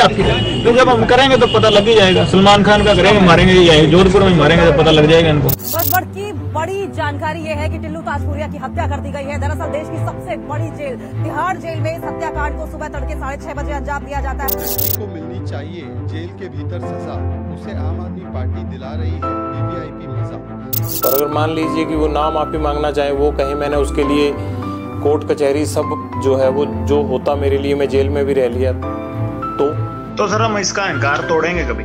आपकी क्योंकि अब हम करेंगे तो पता लग ही जाएगा। सलमान खान का करेंगे मारेंगे ही, जोधपुर में मारेंगे तो पता लग जाएगा इनको। बड़बड़ की बड़ी जानकारी ये है कि टिल्लू ताजपुरिया की हत्या कर दी गई है। दरअसल देश की सबसे बड़ी जेल तिहाड़ जेल में इस हत्याकांड को सुबह तड़के 6:30 बजे अंजाम दिया जाता है। को मिलनी चाहिए जेल के भीतर सजा, उसे आम आदमी पार्टी दिला रही है वीवीआईपी मजा। और अगर मान लीजिए कि वो ना माफी मांगना चाहे, वो कहीं मैंने उसके लिए कोर्ट कचहरी सब जो है वो जो होता मेरे लिए, मैं जेल में भी रह लिया तो सर हम इसका इंकार तोड़ेंगे कभी।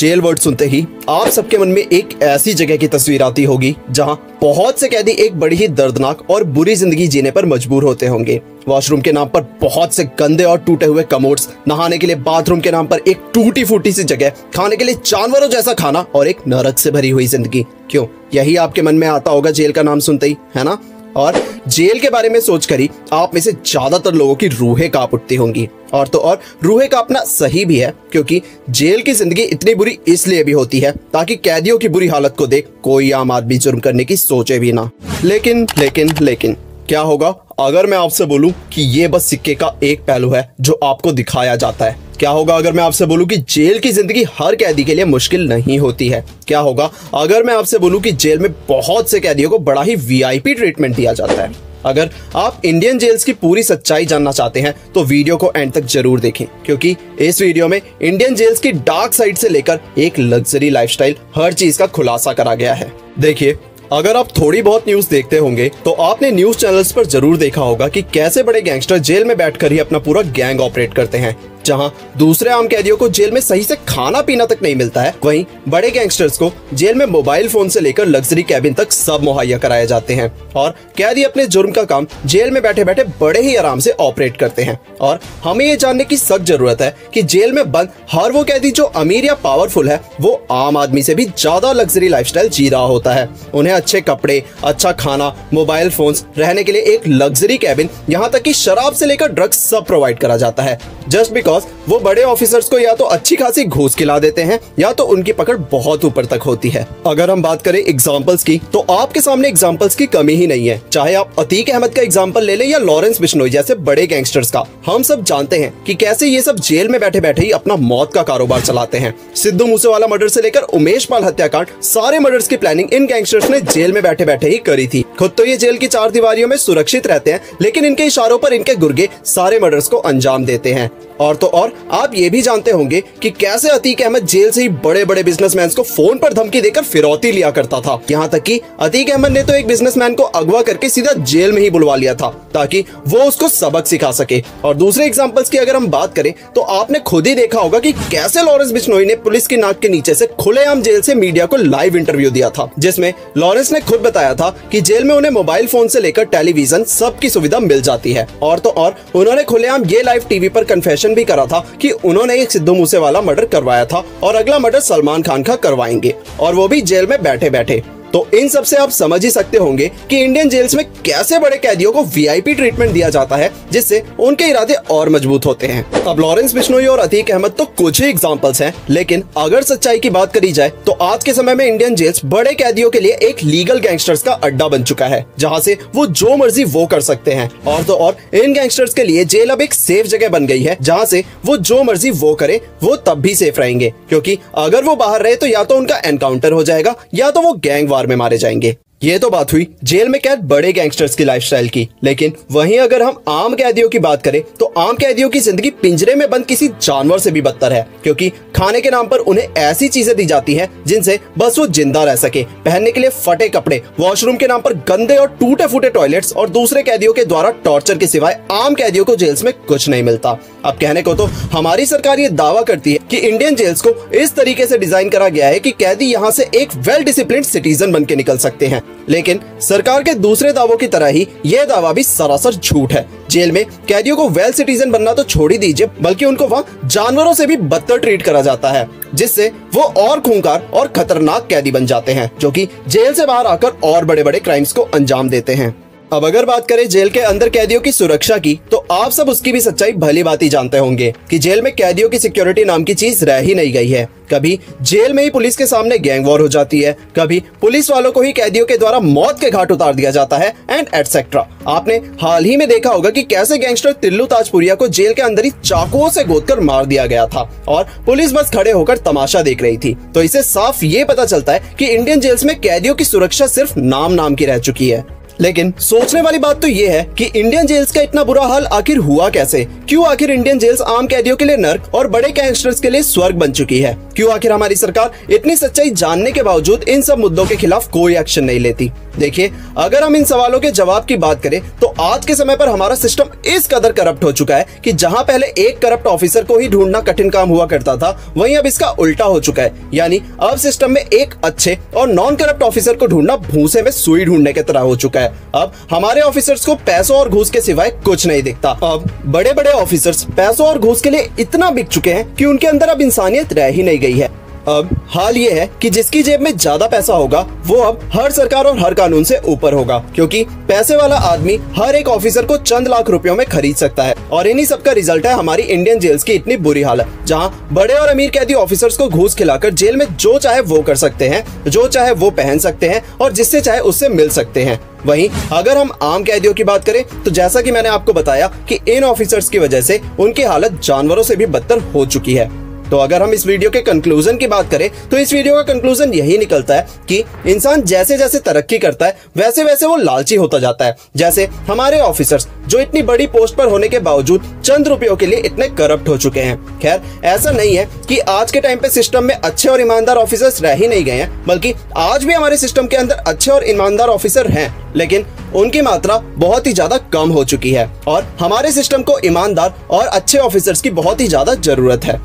जेल वर्ड सुनते ही आप सबके मन में एक ऐसी जगह की तस्वीर आती होगी जहां बहुत से कैदी एक बड़ी ही दर्दनाक और बुरी जिंदगी जीने पर मजबूर होते होंगे। वॉशरूम के नाम पर बहुत से गंदे और टूटे हुए कमोड्स, नहाने के लिए बाथरूम के नाम पर एक टूटी फूटी सी जगह, खाने के लिए जानवरों जैसा खाना और एक नरक से भरी हुई जिंदगी। क्यों, यही आपके मन में आता होगा जेल का नाम सुनते ही, है ना। और जेल के बारे में सोचकर ही आप में से ज्यादातर लोगों की रूहें कांप उठती होंगी। और तो और रूहें कांपना सही भी है, क्योंकि जेल की जिंदगी इतनी बुरी इसलिए भी होती है ताकि कैदियों की बुरी हालत को देख कोई आम आदमी जुर्म करने की सोचे भी ना। लेकिन लेकिन लेकिन क्या होगा अगर मैं आपसे बोलूं कि ये बस सिक्के का एक पहलू है जो आपको दिखाया जाता है। क्या होगा अगर मैं आपसे बोलूं कि जेल की जिंदगी हर कैदी के लिए मुश्किल नहीं होती है। क्या होगा अगर मैं आपसे बोलूं कि जेल में बहुत से कैदियों को बड़ा ही वीआईपी ट्रीटमेंट दिया जाता है। अगर आप इंडियन जेल्स की पूरी सच्चाई जानना चाहते हैं तो वीडियो को एंड तक जरूर देखें, क्योंकि इस वीडियो में इंडियन जेल्स की डार्क साइड से लेकर एक लग्जरी लाइफस्टाइल हर चीज का खुलासा करा गया है। देखिए, अगर आप थोड़ी बहुत न्यूज देखते होंगे तो आपने न्यूज चैनल्स पर जरूर देखा होगा कि कैसे बड़े गैंगस्टर जेल में बैठकर ही अपना पूरा गैंग ऑपरेट करते हैं। जहां दूसरे आम कैदियों को जेल में सही से खाना पीना तक नहीं मिलता है, वहीं बड़े गैंगस्टर्स को जेल में मोबाइल फोन से लेकर लग्जरी कैबिन तक सब मुहैया कराए जाते हैं और कैदी अपने जुर्म का काम जेल में बैठे बैठे बड़े ही आराम से ऑपरेट करते हैं। और हमें ये जानने की सख्त जरूरत है कि जेल में बंद हर वो कैदी जो अमीर या पावरफुल है वो आम आदमी से भी ज्यादा लग्जरी लाइफस्टाइल जी रहा होता है। उन्हें अच्छे कपड़े, अच्छा खाना, मोबाइल फोन, रहने के लिए एक लग्जरी कैबिन, यहाँ तक की शराब से लेकर ड्रग्स सब प्रोवाइड करा जाता है। जस्ट बिकॉज वो बड़े ऑफिसर्स को या तो अच्छी खासी घूस खिला देते हैं या तो उनकी पकड़ बहुत ऊपर तक होती है। अगर हम बात करें एग्जांपल्स की तो आपके सामने एग्जांपल्स की कमी ही नहीं है। चाहे आप अतीक अहमद का एग्जांपल ले लें या लॉरेंस बिश्नोई जैसे बड़े गैंगस्टर्स का। हम सब जानते हैं कि कैसे ये सब जेल में बैठे बैठे ही अपना मौत का कारोबार चलाते हैं। सिद्धू मूसेवाला मर्डर से लेकर उमेश पाल हत्याकांड, सारे मर्डर्स की प्लानिंग इन गैंगस्टर्स ने जेल में बैठे बैठे ही करी थी। खुद तो ये जेल की चार दीवारियों में सुरक्षित रहते हैं, लेकिन इनके इशारों पर इनके गुर्गे सारे मर्डर्स को अंजाम देते हैं। और तो और आप ये भी जानते होंगे कि कैसे अतीक अहमद जेल से ही बड़े बड़े बिजनेसमैन को फोन पर धमकी देकर फिरौती लिया करता था। यहाँ तक कि अतीक अहमद ने तो एक बिजनेसमैन को अगवा करके सीधा जेल में ही बुलवा लिया था ताकि वो उसको सबक सिखा सके। और दूसरे एग्जांपल्स की अगर हम बात करें तो आपने खुद ही देखा होगा कि कैसे लॉरेंस बिश्नोई ने पुलिस की नाक के नीचे से खुलेआम जेल से मीडिया को लाइव इंटरव्यू दिया था, जिसमें लॉरेंस ने खुद बताया था कि जेल में उन्हें मोबाइल फोन से लेकर टेलीविजन सबकी सुविधा मिल जाती है। और तो और उन्होंने खुलेआम ये लाइव टीवी पर कन्फेशन भी करा था कि उन्होंने एक सिद्धू मूसेवाला मर्डर करवाया था और अगला मर्डर सलमान खान का करवाएंगे, और वो भी जेल में बैठे बैठे। तो इन सब से आप समझ ही सकते होंगे कि इंडियन जेल्स में कैसे बड़े कैदियों को वीआईपी ट्रीटमेंट दिया जाता है, जिससे उनके इरादे और मजबूत होते हैं। अब लॉरेंस बिश्नोई और अतीक अहमद तो कुछ ही एग्जांपल्स हैं, लेकिन अगर सच्चाई की बात करी जाए तो आज के समय में इंडियन जेल्स बड़े कैदियों के लिए एक लीगल गैंगस्टर्स का अड्डा बन चुका है, जहाँ से वो जो मर्जी वो कर सकते हैं। और तो और इन गैंगस्टर्स के लिए जेल अब एक सेफ जगह बन गई है, जहाँ से वो जो मर्जी वो करे वो तब भी सेफ रहेंगे, क्योंकि अगर वो बाहर रहे तो या तो उनका एनकाउंटर हो जाएगा या तो वो गैंग में मारे जाएंगे। ये तो बात हुई जेल में कैद बड़े गैंगस्टर्स की लाइफस्टाइल की, लेकिन वहीं अगर हम आम कैदियों की बात करें तो आम कैदियों की जिंदगी पिंजरे में बंद किसी जानवर से भी बदतर है, क्योंकि खाने के नाम पर उन्हें ऐसी चीजें दी जाती हैं जिनसे बस वो जिंदा रह सके। पहनने के लिए फटे कपड़े, वॉशरूम के नाम पर गंदे और टूटे फूटे टॉयलेट्स और दूसरे कैदियों के द्वारा टॉर्चर के सिवाय आम कैदियों को जेल्स में कुछ नहीं मिलता। अब कहने को तो हमारी सरकार ये दावा करती है कि इंडियन जेल्स को इस तरीके से डिजाइन करा गया है कि कैदी यहाँ से एक वेल डिसिप्लिन्ड सिटीजन बन के निकल सकते हैं, लेकिन सरकार के दूसरे दावों की तरह ही यह दावा भी सरासर झूठ है। जेल में कैदियों को वेल सिटीजन बनना तो छोड़ ही दीजिए, बल्कि उनको वहाँ जानवरों से भी बदतर ट्रीट करा जाता है, जिससे वो और खूंखार और खतरनाक कैदी बन जाते हैं, जो कि जेल से बाहर आकर और बड़े बड़े क्राइम्स को अंजाम देते हैं। अब अगर बात करें जेल के अंदर कैदियों की सुरक्षा की, तो आप सब उसकी भी सच्चाई भली बात ही जानते होंगे कि जेल में कैदियों की सिक्योरिटी नाम की चीज रह ही नहीं गई है। कभी जेल में ही पुलिस के सामने गैंग वॉर हो जाती है, कभी पुलिस वालों को ही कैदियों के द्वारा मौत के घाट उतार दिया जाता है एंड एटसेट्रा। आपने हाल ही में देखा होगा कि कैसे गैंगस्टर तिल्लू ताजपुरिया को जेल के अंदर ही चाकुओं से गोदकर मार दिया गया था और पुलिस बस खड़े होकर तमाशा देख रही थी। तो इससे साफ ये पता चलता है कि इंडियन जेल्स में कैदियों की सुरक्षा सिर्फ नाम की रह चुकी है। लेकिन सोचने वाली बात तो ये है कि इंडियन जेल्स का इतना बुरा हाल आखिर हुआ कैसे? क्यों आखिर इंडियन जेल्स आम कैदियों के लिए नर्क और बड़े गैंगस्टर्स के लिए स्वर्ग बन चुकी है? क्यों आखिर हमारी सरकार इतनी सच्चाई जानने के बावजूद इन सब मुद्दों के खिलाफ कोई एक्शन नहीं लेती? देखिए, अगर हम इन सवालों के जवाब की बात करें तो आज के समय पर हमारा सिस्टम इस कदर करप्ट हो चुका है कि जहाँ पहले एक करप्ट ऑफिसर को ही ढूंढना कठिन काम हुआ करता था, वहीं अब इसका उल्टा हो चुका है। यानी अब सिस्टम में एक अच्छे और नॉन करप्ट ऑफिसर को ढूंढना भूसे में सुई ढूंढने की तरह हो चुका है। अब हमारे ऑफिसर्स को पैसों और घूस के सिवाय कुछ नहीं दिखता। अब बड़े बड़े ऑफिसर्स पैसों और घूस के लिए इतना बिक चुके हैं कि उनके अंदर अब इंसानियत रह ही नहीं गई है। अब हाल ये है कि जिसकी जेब में ज्यादा पैसा होगा वो अब हर सरकार और हर कानून से ऊपर होगा, क्योंकि पैसे वाला आदमी हर एक ऑफिसर को चंद लाख रुपयों में खरीद सकता है। और इन्हीं सब का रिजल्ट है हमारी इंडियन जेल्स की इतनी बुरी हालत, जहाँ बड़े और अमीर कैदी ऑफिसर्स को घूस खिलाकर जेल में जो चाहे वो कर सकते हैं, जो चाहे वो पहन सकते हैं और जिससे चाहे उससे मिल सकते हैं। वहीं अगर हम आम कैदियों की बात करें तो जैसा कि मैंने आपको बताया कि इन ऑफिसर्स की वजह से उनकी हालत जानवरों से भी बदतर हो चुकी है। तो अगर हम इस वीडियो के कंक्लूजन की बात करें तो इस वीडियो का कंक्लूजन यही निकलता है कि इंसान जैसे जैसे तरक्की करता है वैसे वैसे वो लालची होता जाता है। जैसे हमारे ऑफिसर्स जो इतनी बड़ी पोस्ट पर होने के बावजूद चंद रुपयों के लिए इतने करप्ट हो चुके हैं। खैर, ऐसा नहीं है कि आज के टाइम पे सिस्टम में अच्छे और ईमानदार ऑफिसर्स रह ही नहीं गए हैं, बल्कि आज भी हमारे सिस्टम के अंदर अच्छे और ईमानदार ऑफिसर हैं, लेकिन उनकी मात्रा बहुत ही ज्यादा कम हो चुकी है और हमारे सिस्टम को ईमानदार और अच्छे ऑफिसर्स की बहुत ही ज्यादा जरूरत है।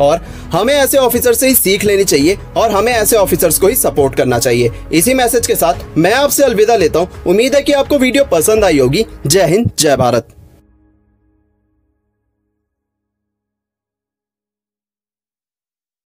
और हमें ऐसे ऑफिसर से ही सीख लेनी चाहिए और हमें ऐसे ऑफिसर्स को ही सपोर्ट करना चाहिए। इसी मैसेज के साथ मैं आपसे अलविदा लेता हूँ। उम्मीद है कि आपको वीडियो पसंद आई होगी। जय हिंद, जय भारत।